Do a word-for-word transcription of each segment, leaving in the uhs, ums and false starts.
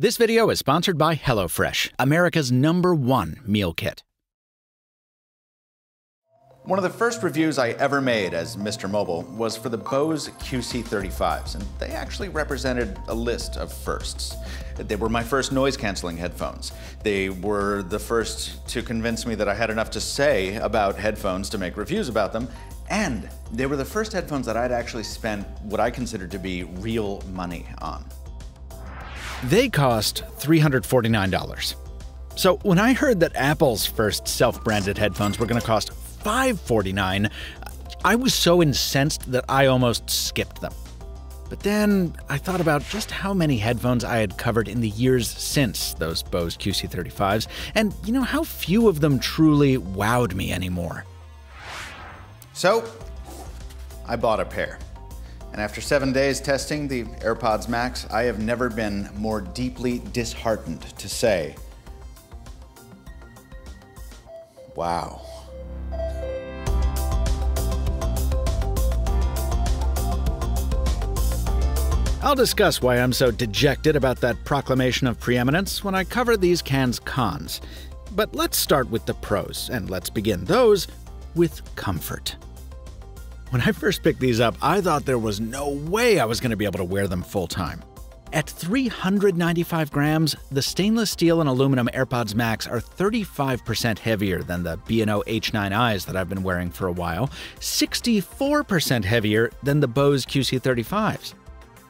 This video is sponsored by HelloFresh, America's number one meal kit. One of the first reviews I ever made as MrMobile was for the Bose Q C thirty-fives, and they actually represented a list of firsts. They were my first noise-canceling headphones. They were the first to convince me that I had enough to say about headphones to make reviews about them, and they were the first headphones that I'd actually spent what I considered to be real money on. They cost three hundred forty-nine dollars. So when I heard that Apple's first self-branded headphones were going to cost five hundred forty-nine dollars, I was so incensed that I almost skipped them. But then I thought about just how many headphones I had covered in the years since those Bose Q C thirty-fives, and you know how few of them truly wowed me anymore. So I bought a pair. And after seven days testing the AirPods Max, I have never been more deeply disheartened to say, wow. I'll discuss why I'm so dejected about that proclamation of preeminence when I cover these cans' cons. But let's start with the pros, and let's begin those with comfort. When I first picked these up, I thought there was no way I was going to be able to wear them full-time. At three hundred ninety-five grams, the stainless steel and aluminum AirPods Max are thirty-five percent heavier than the B and O H nine Is that I've been wearing for a while, sixty-four percent heavier than the Bose Q C thirty-fives.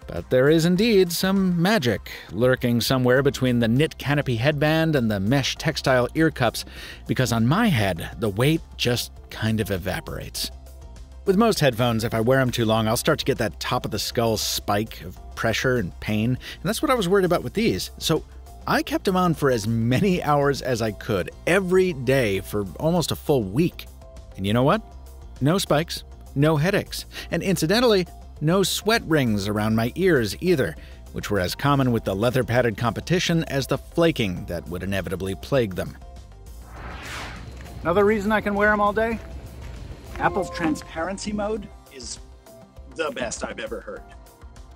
But there is indeed some magic lurking somewhere between the knit canopy headband and the mesh textile ear cups, because on my head, the weight just kind of evaporates. With most headphones, if I wear them too long, I'll start to get that top of the skull spike of pressure and pain, and that's what I was worried about with these. So I kept them on for as many hours as I could every day for almost a full week. And you know what? No spikes, no headaches, and incidentally, no sweat rings around my ears either, which were as common with the leather-padded competition as the flaking that would inevitably plague them. Another reason I can wear them all day? Apple's transparency mode is the best I've ever heard.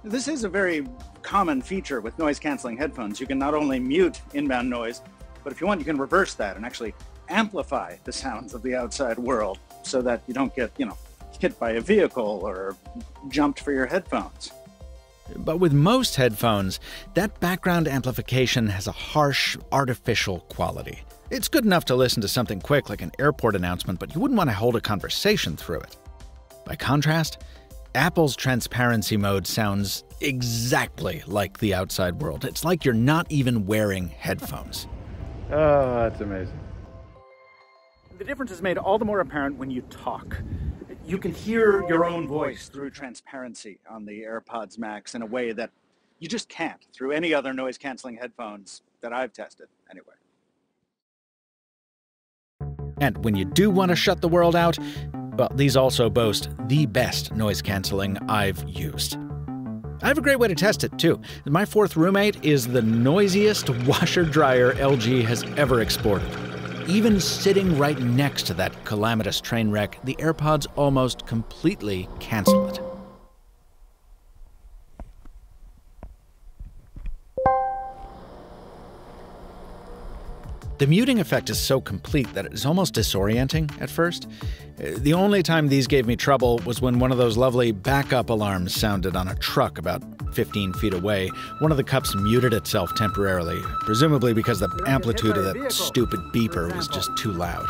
This is a very common feature with noise-canceling headphones. You can not only mute inbound noise, but if you want, you can reverse that and actually amplify the sounds of the outside world so that you don't get, you know, hit by a vehicle or jumped for your headphones. But with most headphones, that background amplification has a harsh, artificial quality. It's good enough to listen to something quick like an airport announcement, but you wouldn't want to hold a conversation through it. By contrast, Apple's transparency mode sounds exactly like the outside world. It's like you're not even wearing headphones. Oh, that's amazing. The difference is made all the more apparent when you talk. You can hear your own voice through transparency on the AirPods Max in a way that you just can't through any other noise-canceling headphones that I've tested, anyway. And when you do want to shut the world out, well, these also boast the best noise-canceling I've used. I have a great way to test it, too. My fourth roommate is the noisiest washer-dryer L G has ever exported. Even sitting right next to that calamitous train wreck, the AirPods almost completely cancel it. The muting effect is so complete that it's almost disorienting at first. The only time these gave me trouble was when one of those lovely backup alarms sounded on a truck about fifteen feet away. One of the cups muted itself temporarily, presumably because the amplitude of that stupid beeper was just too loud.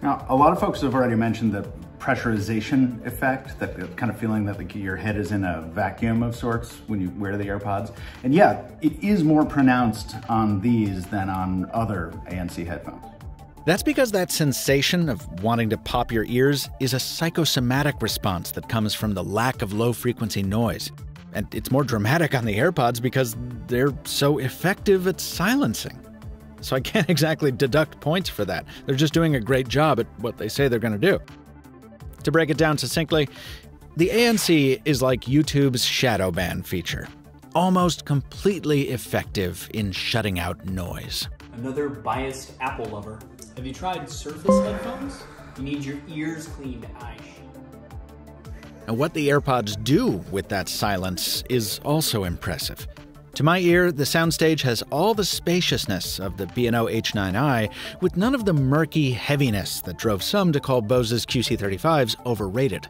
Now, a lot of folks have already mentioned the pressurization effect, that kind of feeling that like your head is in a vacuum of sorts when you wear the AirPods. And yeah, it is more pronounced on these than on other A N C headphones. That's because that sensation of wanting to pop your ears is a psychosomatic response that comes from the lack of low-frequency noise. And it's more dramatic on the AirPods because they're so effective at silencing. So I can't exactly deduct points for that. They're just doing a great job at what they say they're going to do. To break it down succinctly, the A N C is like YouTube's shadow ban feature, almost completely effective in shutting out noise. Another biased Apple lover. Have you tried Surface headphones? You need your ears cleaned, I Now what the AirPods do with that silence is also impressive. To my ear, the soundstage has all the spaciousness of the B and O H nine I, with none of the murky heaviness that drove some to call Bose's Q C thirty-fives overrated.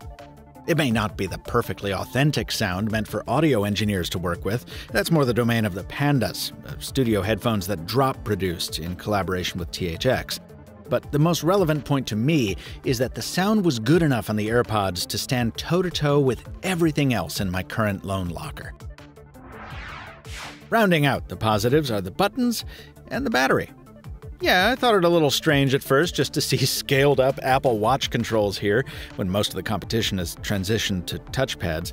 It may not be the perfectly authentic sound meant for audio engineers to work with. That's more the domain of the Pandas, studio headphones that Drop produced in collaboration with T H X. But the most relevant point to me is that the sound was good enough on the AirPods to stand toe-to-toe with everything else in my current loan locker. Rounding out the positives are the buttons and the battery. Yeah, I thought it a little strange at first just to see scaled-up Apple Watch controls here when most of the competition has transitioned to touchpads.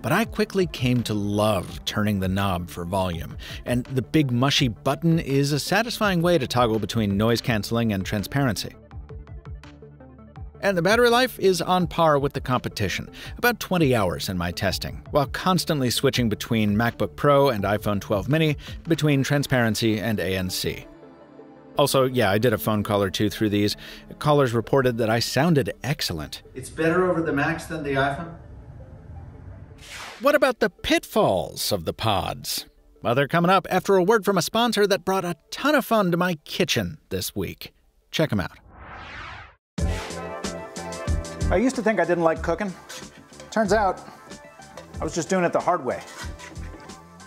But I quickly came to love turning the knob for volume, and the big mushy button is a satisfying way to toggle between noise canceling and transparency. And the battery life is on par with the competition, about twenty hours in my testing, while constantly switching between MacBook Pro and iPhone twelve mini, between transparency and A N C. Also, yeah, I did a phone call or two through these. Callers reported that I sounded excellent. It's better over the Max than the iPhone? What about the pitfalls of the pods? Well, they're coming up after a word from a sponsor that brought a ton of fun to my kitchen this week. Check them out. I used to think I didn't like cooking. Turns out, I was just doing it the hard way.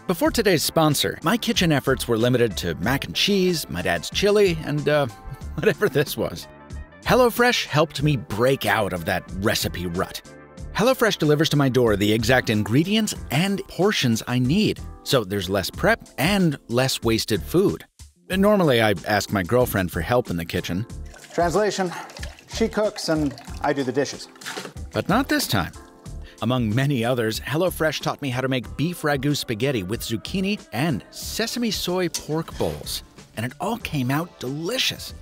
Before today's sponsor, my kitchen efforts were limited to mac and cheese, my dad's chili, and uh, whatever this was. HelloFresh helped me break out of that recipe rut. HelloFresh delivers to my door the exact ingredients and portions I need, so there's less prep and less wasted food. And normally, I ask my girlfriend for help in the kitchen. Translation, she cooks and I do the dishes. But not this time. Among many others, HelloFresh taught me how to make beef ragu spaghetti with zucchini and sesame soy pork bowls, and it all came out delicious.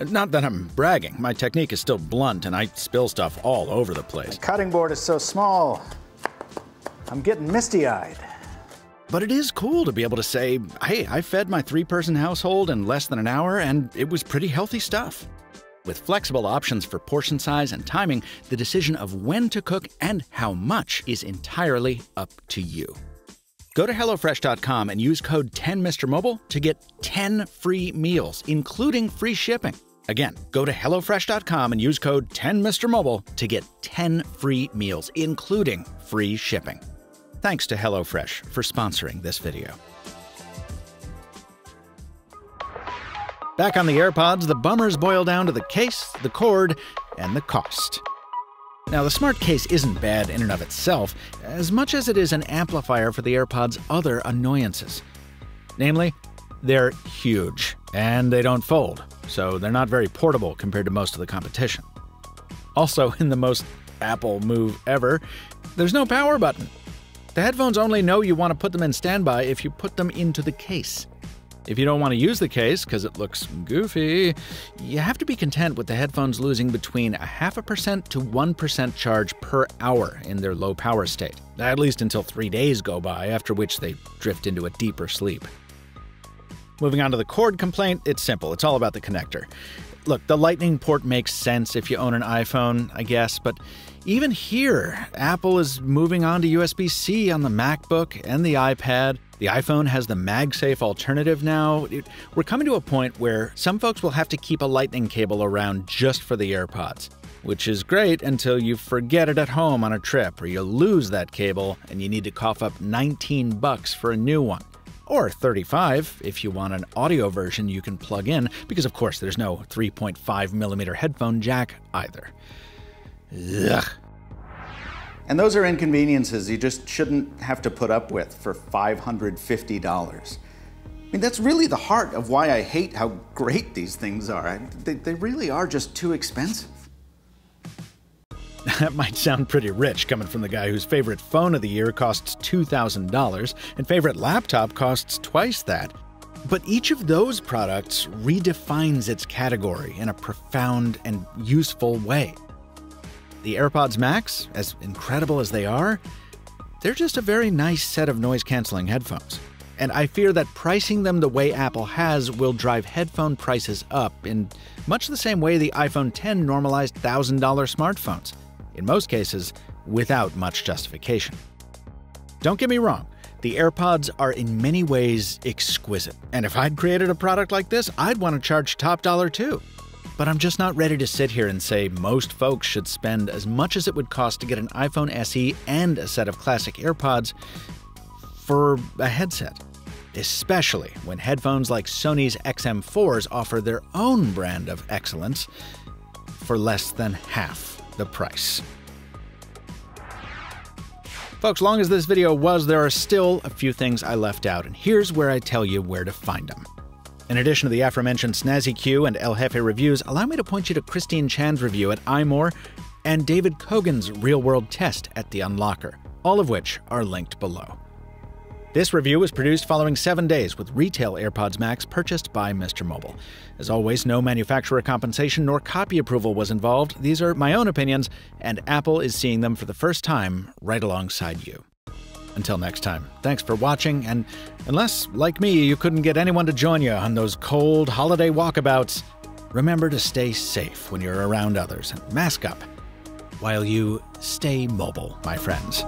Not that I'm bragging. My technique is still blunt, and I spill stuff all over the place. The cutting board is so small, I'm getting misty-eyed. But it is cool to be able to say, hey, I fed my three-person household in less than an hour, and it was pretty healthy stuff. With flexible options for portion size and timing, the decision of when to cook and how much is entirely up to you. Go to HelloFresh dot com and use code ten Mister Mobile to get ten free meals, including free shipping. Again, go to HelloFresh dot com and use code ten Mister Mobile to get ten free meals, including free shipping. Thanks to HelloFresh for sponsoring this video. Back on the AirPods, the bummers boil down to the case, the cord, and the cost. Now, the smart case isn't bad in and of itself, as much as it is an amplifier for the AirPods' other annoyances. Namely, they're huge, and they don't fold, so they're not very portable compared to most of the competition. Also, in the most Apple move ever, there's no power button. The headphones only know you want to put them in standby if you put them into the case. If you don't want to use the case because it looks goofy, you have to be content with the headphones losing between a half a percent to one percent charge per hour in their low power state, at least until three days go by, after which they drift into a deeper sleep. Moving on to the cord complaint, it's simple. It's all about the connector. Look, the Lightning port makes sense if you own an iPhone, I guess, but even here, Apple is moving on to U S B C on the MacBook and the iPad. The iPhone has the MagSafe alternative now. We're coming to a point where some folks will have to keep a Lightning cable around just for the AirPods, which is great until you forget it at home on a trip or you lose that cable and you need to cough up nineteen bucks for a new one, or thirty-five if you want an audio version you can plug in, because of course there's no three point five millimeter headphone jack either. Ugh. And those are inconveniences you just shouldn't have to put up with for five hundred fifty dollars. I mean, that's really the heart of why I hate how great these things are. I, they, they really are just too expensive. That might sound pretty rich coming from the guy whose favorite phone of the year costs two thousand dollars and favorite laptop costs twice that. But each of those products redefines its category in a profound and useful way. The AirPods Max, as incredible as they are, they're just a very nice set of noise-canceling headphones. And I fear that pricing them the way Apple has will drive headphone prices up in much the same way the iPhone X normalized one thousand dollar smartphones, in most cases without much justification. Don't get me wrong, The AirPods are in many ways exquisite, and if I'd created a product like this, I'd want to charge top dollar too. But I'm just not ready to sit here and say most folks should spend as much as it would cost to get an iPhone S E and a set of classic AirPods for a headset, especially when headphones like Sony's X M fours offer their own brand of excellence for less than half the price. Folks, long as this video was, there are still a few things I left out, and here's where I tell you where to find them. In addition to the aforementioned Snazzy Q and El Jefe reviews, allow me to point you to Christine Chan's review at iMore and David Kogan's real-world test at The Unlocker, all of which are linked below. This review was produced following seven days with retail AirPods Max purchased by MrMobile. As always, no manufacturer compensation nor copy approval was involved. These are my own opinions, and Apple is seeing them for the first time right alongside you. Until next time, thanks for watching, and unless, like me, you couldn't get anyone to join you on those cold holiday walkabouts, remember to stay safe when you're around others and mask up while you stay mobile, my friends.